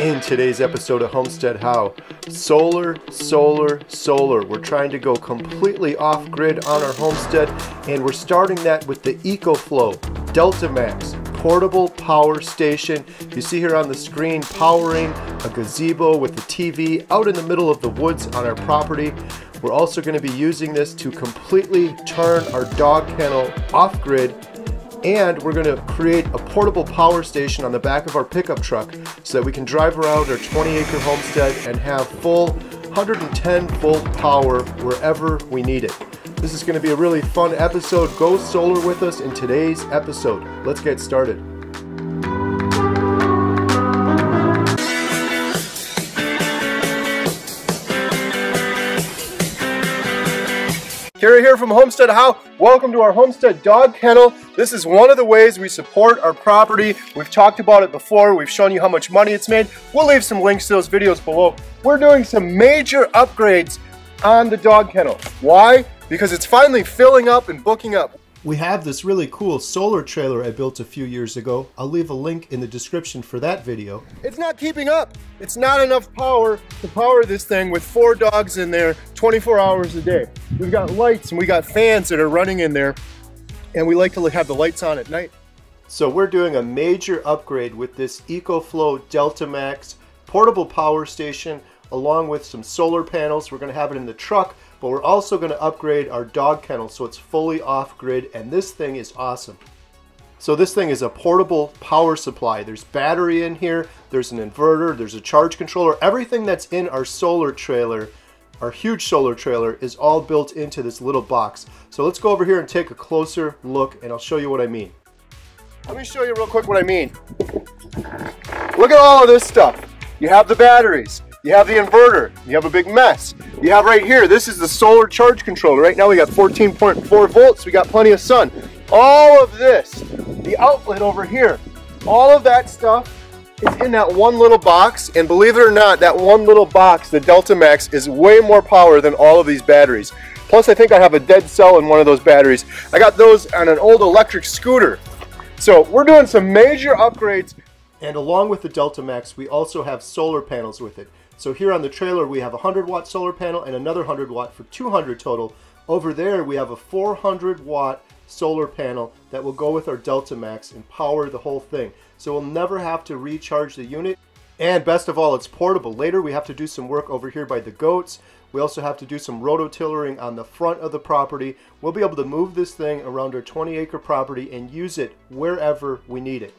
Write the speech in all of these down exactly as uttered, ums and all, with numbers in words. in today's episode of Homestead How. Solar, solar, solar. We're trying to go completely off-grid on our homestead, and we're starting that with the EcoFlow Delta Max portable power station. You see here on the screen, powering a gazebo with a T V out in the middle of the woods on our property. We're also going to be using this to completely turn our dog kennel off-grid, and we're going to create a portable power station on the back of our pickup truck so that we can drive around our twenty acre homestead and have full one hundred ten volt power wherever we need it. This is going to be a really fun episode. Go solar with us in today's episode. Let's get started. Gary here from Homestead How. Welcome to our homestead dog kennel. This is one of the ways we support our property. We've talked about it before. We've shown you how much money it's made. We'll leave some links to those videos below. We're doing some major upgrades on the dog kennel. Why? Because it's finally filling up and booking up. We have this really cool solar trailer I built a few years ago. I'll leave a link in the description for that video. It's not keeping up. It's not enough power to power this thing with four dogs in there twenty-four hours a day. We've got lights and we got fans that are running in there, and we like to have the lights on at night. So we're doing a major upgrade with this EcoFlow Delta Max portable power station along with some solar panels. We're gonna have it in the truck, but we're also going to upgrade our dog kennel so it's fully off-grid, and this thing is awesome. So this thing is a portable power supply. There's battery in here, there's an inverter, there's a charge controller. Everything that's in our solar trailer, our huge solar trailer, is all built into this little box. So let's go over here and take a closer look, and I'll show you what I mean. Let me show you real quick what I mean. Look at all of this stuff. You have the batteries. You have the inverter, you have a big mess. You have right here, this is the solar charge controller. Right now we got fourteen point four volts, we got plenty of sun. All of this, the outlet over here, all of that stuff is in that one little box, and believe it or not, that one little box, the Delta Max, is way more power than all of these batteries. Plus I think I have a dead cell in one of those batteries. I got those on an old electric scooter. So we're doing some major upgrades. And along with the Delta Max, we also have solar panels with it. So here on the trailer, we have a one hundred watt solar panel and another one hundred watt for two hundred total. Over there, we have a four hundred watt solar panel that will go with our Delta Max and power the whole thing. So we'll never have to recharge the unit. And best of all, it's portable. Later, we have to do some work over here by the goats. We also have to do some rototillering on the front of the property. We'll be able to move this thing around our twenty acre property and use it wherever we need it.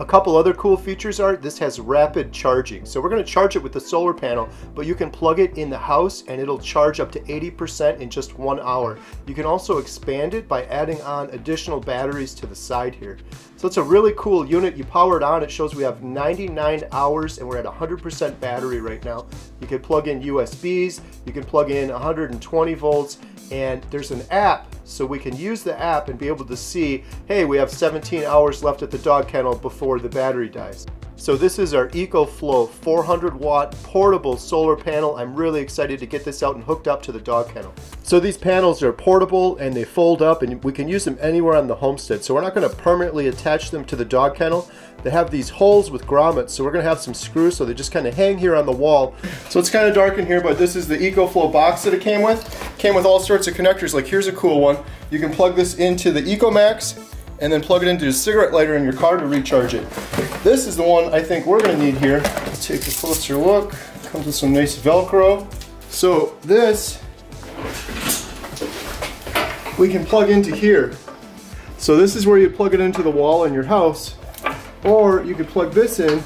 A couple other cool features are this has rapid charging. So we're going to charge it with the solar panel, but you can plug it in the house and it'll charge up to eighty percent in just one hour. You can also expand it by adding on additional batteries to the side here. So it's a really cool unit. You power it on, it shows we have ninety-nine hours and we're at one hundred percent battery right now. You can plug in U S Bs, you can plug in one hundred twenty volts, and there's an app. So we can use the app and be able to see, hey, we have seventeen hours left at the dog kennel before the battery dies. So this is our EcoFlow four hundred watt portable solar panel. I'm really excited to get this out and hooked up to the dog kennel. So these panels are portable and they fold up and we can use them anywhere on the homestead. So we're not going to permanently attach them to the dog kennel. They have these holes with grommets, so we're going to have some screws so they just kind of hang here on the wall. So it's kind of dark in here, but this is the EcoFlow box that it came with. It came with all sorts of connectors. Like here's a cool one. You can plug this into the EcoMax and then plug it into a cigarette lighter in your car to recharge it. This is the one I think we're going to need here. Let's take a closer look. It comes with some nice Velcro. So this, we can plug into here. So this is where you plug it into the wall in your house, or you could plug this in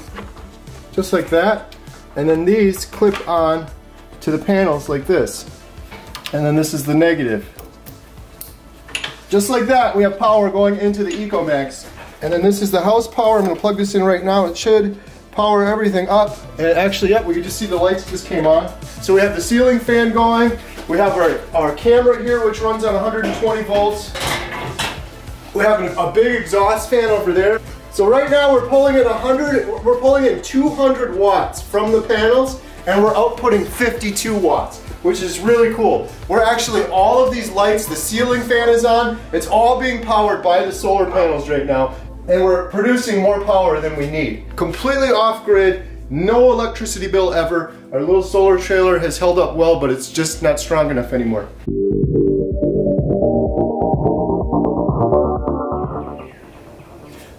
just like that, and then these clip on to the panels like this. And then this is the negative. Just like that, we have power going into the EcoMax. And then this is the house power. I'm gonna plug this in right now. It should power everything up. And actually, yep, we can just see the lights just came on. So we have the ceiling fan going. We have our, our camera here, which runs on one hundred twenty volts. We have an, a big exhaust fan over there. So right now we're pulling in one hundred, we're pulling in two hundred watts from the panels, and we're outputting fifty-two watts, which is really cool. We're actually, all of these lights, the ceiling fan is on, it's all being powered by the solar panels right now. and we're producing more power than we need. Completely off-grid, no electricity bill ever. Our little solar trailer has held up well, but it's just not strong enough anymore.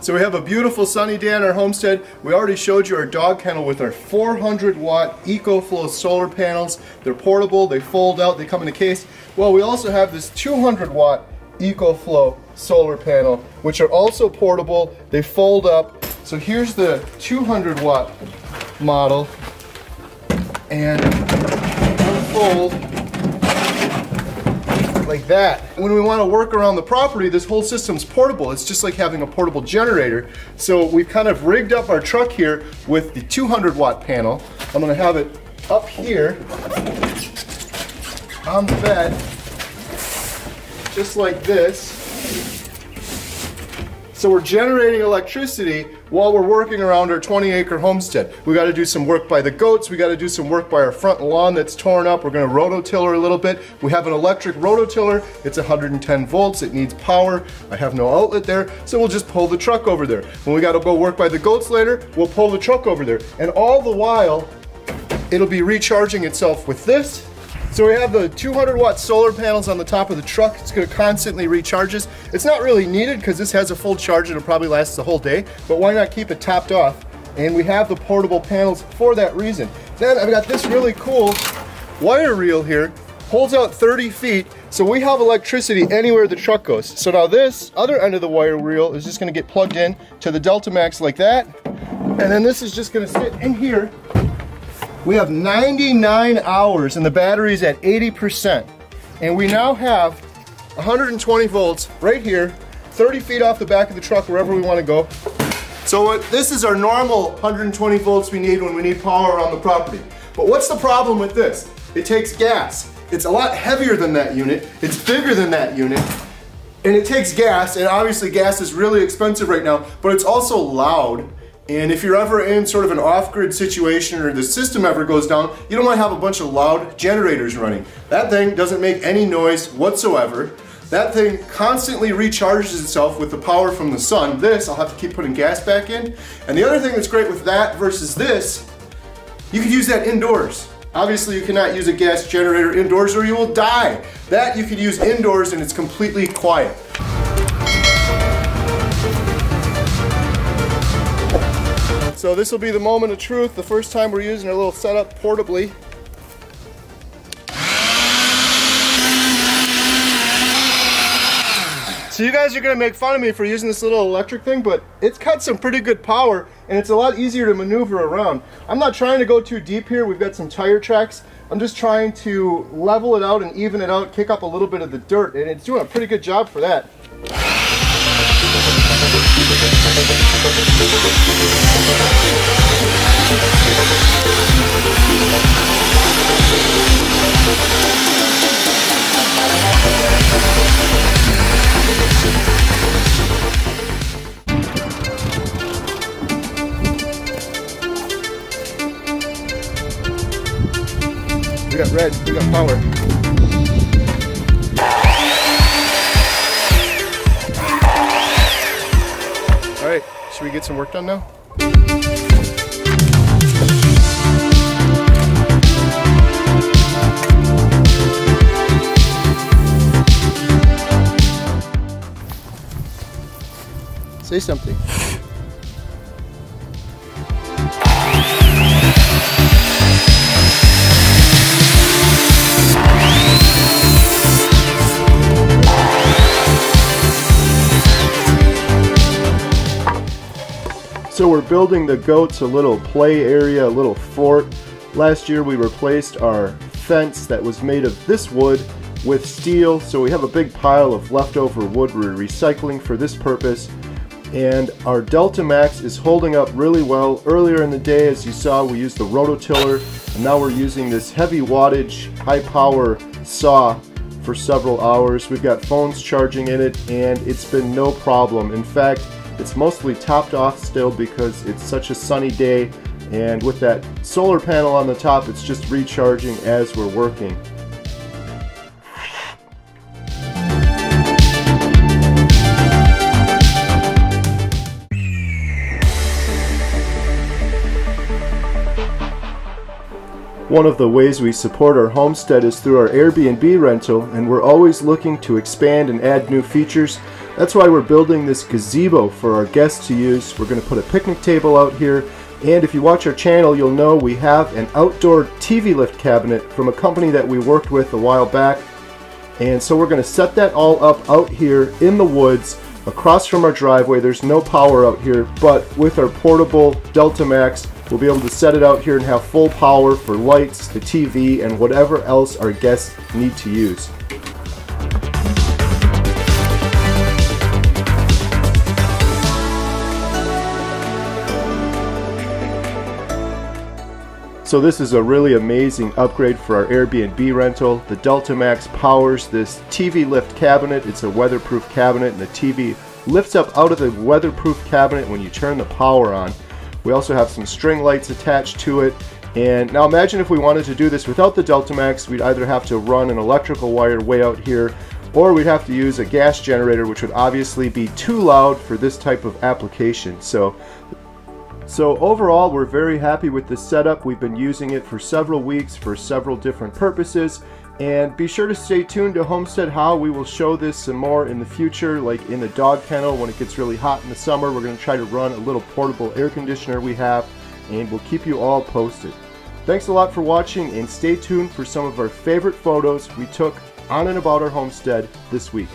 So we have a beautiful sunny day on our homestead. We already showed you our dog kennel with our four hundred watt EcoFlow solar panels. They're portable, they fold out, they come in a case. Well, we also have this two hundred watt EcoFlow solar panel, which are also portable, they fold up. So here's the two hundred watt model, and unfold like that. When we want to work around the property, this whole system's portable. It's just like having a portable generator. So we've kind of rigged up our truck here with the two hundred watt panel. I'm gonna have it up here on the bed, just like this. So we're generating electricity while we're working around our twenty acre homestead. We gotta do some work by the goats, we gotta do some work by our front lawn that's torn up. We're gonna rototiller a little bit. We have an electric rototiller, it's one hundred ten volts, it needs power. I have no outlet there, so we'll just pull the truck over there. When we gotta go work by the goats later, we'll pull the truck over there. And all the while, it'll be recharging itself with this. So we have the two hundred watt solar panels on the top of the truck. It's gonna constantly recharge us. It's not really needed because this has a full charge and it'll probably last the whole day, but why not keep it topped off? And we have the portable panels for that reason. Then I've got this really cool wire reel here, holds out thirty feet, so we have electricity anywhere the truck goes. So now this other end of the wire reel is just gonna get plugged in to the Delta Max like that, and then this is just gonna sit in here. We have ninety-nine hours and the battery's at eighty percent. And we now have one hundred twenty volts right here, thirty feet off the back of the truck, wherever we want to go. So what, this is our normal one hundred twenty volts we need when we need power on the property. But what's the problem with this? It takes gas. It's a lot heavier than that unit. It's bigger than that unit. And it takes gas, and obviously gas is really expensive right now, but it's also loud. And if you're ever in sort of an off-grid situation or the system ever goes down, you don't want to have a bunch of loud generators running. That thing doesn't make any noise whatsoever. That thing constantly recharges itself with the power from the sun. This, I'll have to keep putting gas back in. And the other thing that's great with that versus this, you could use that indoors. Obviously you cannot use a gas generator indoors or you will die. That you could use indoors and it's completely quiet. So this will be the moment of truth, the first time we're using our little setup portably. So you guys are gonna make fun of me for using this little electric thing, but it's got some pretty good power and it's a lot easier to maneuver around. I'm not trying to go too deep here, we've got some tire tracks. I'm just trying to level it out and even it out, kick up a little bit of the dirt, and it's doing a pretty good job for that. We got red, we got power. Should we get some work done now? Say something. So we're building the goats a little play area, a little fort. Last year we replaced our fence that was made of this wood with steel, so we have a big pile of leftover wood we're recycling for this purpose. And our Delta Max is holding up really well. Earlier in the day, as you saw, we used the rototiller, and now we're using this heavy wattage, high power saw for several hours. We've got phones charging in it, and it's been no problem. In fact, it's mostly topped off still because it's such a sunny day, and with that solar panel on the top, it's just recharging as we're working. One of the ways we support our homestead is through our Airbnb rental, and we're always looking to expand and add new features. That's why we're building this gazebo for our guests to use. We're going to put a picnic table out here, and if you watch our channel, you'll know we have an outdoor T V lift cabinet from a company that we worked with a while back. And so we're going to set that all up out here in the woods across from our driveway. There's no power out here, but with our portable Delta Max, we'll be able to set it out here and have full power for lights, the T V, and whatever else our guests need to use. So this is a really amazing upgrade for our Airbnb rental. The Delta Max powers this T V lift cabinet. It's a weatherproof cabinet, and the T V lifts up out of the weatherproof cabinet when you turn the power on. We also have some string lights attached to it. And now imagine if we wanted to do this without the Delta Max, we'd either have to run an electrical wire way out here, or we'd have to use a gas generator, which would obviously be too loud for this type of application. So So overall, we're very happy with this setup. We've been using it for several weeks for several different purposes. And be sure to stay tuned to Homestead How. We will show this some more in the future, like in the dog kennel when it gets really hot in the summer. We're going to try to run a little portable air conditioner we have, and we'll keep you all posted. Thanks a lot for watching, and stay tuned for some of our favorite photos we took on and about our homestead this week.